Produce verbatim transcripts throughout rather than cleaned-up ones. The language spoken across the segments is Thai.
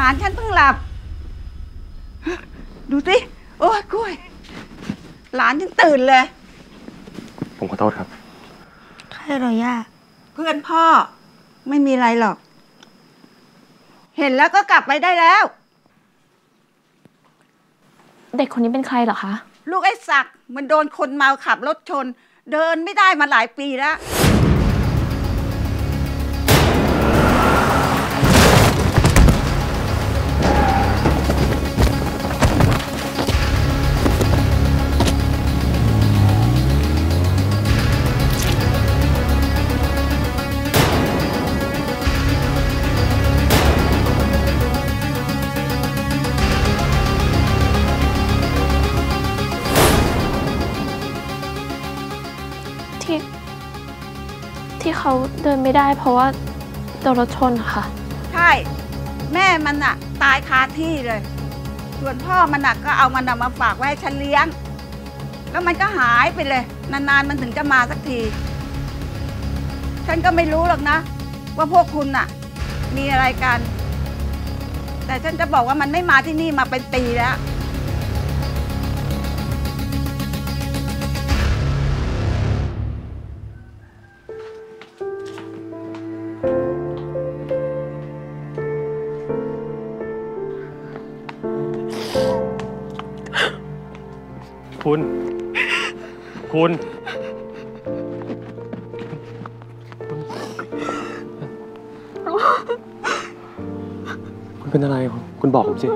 หลานฉันเพิ่งหลับดูสิโอ้ยกล้วยหลานฉันตื่นเลยผมขอโทษครับใครหรอย่าเพื่อนพ่อไม่มีอะไรหรอกเห็นแล้วก็กลับไปได้แล้วเด็กคนนี้เป็นใครเหรอคะลูกไอ้ศักดิ์มันโดนคนเมาขับรถชนเดินไม่ได้มาหลายปีแล้วที่เขาเดินไม่ได้เพราะว่าโดนรถชนค่ะใช่แม่มันน่ะตายคาที่เลยส่วนพ่อมันน่ะก็เอามันน่ะมาฝากไว้ให้ฉันเลี้ยงแล้วมันก็หายไปเลยนานๆมันถึงจะมาสักทีฉันก็ไม่รู้หรอกนะว่าพวกคุณน่ะมีอะไรกันแต่ฉันจะบอกว่ามันไม่มาที่นี่มาเป็นปีแล้วคุณคุณคุณเป็นอะไรคุณบอกผมสิคุ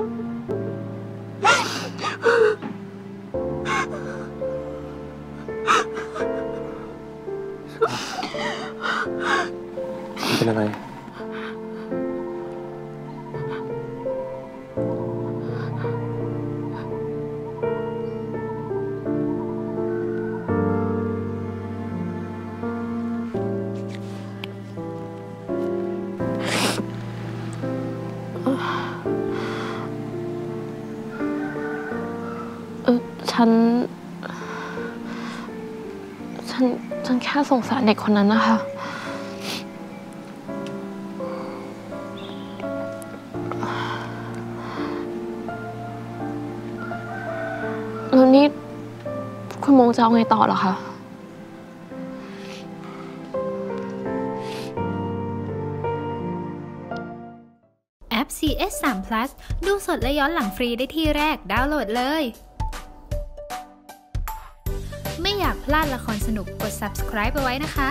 ณเป็นอะไรฉันฉันฉันแค่สงสารเด็กคนนั้นนะคะแล้วนี่คุณมงจะเอาไงต่อเหรอคะแอป ซี เอส สาม พลัส ดูสดและย้อนหลังฟรีได้ที่แรกดาวน์โหลดเลยไม่อยากพลาดละครสนุกกด ซับสไครบ์ เอาไว้นะคะ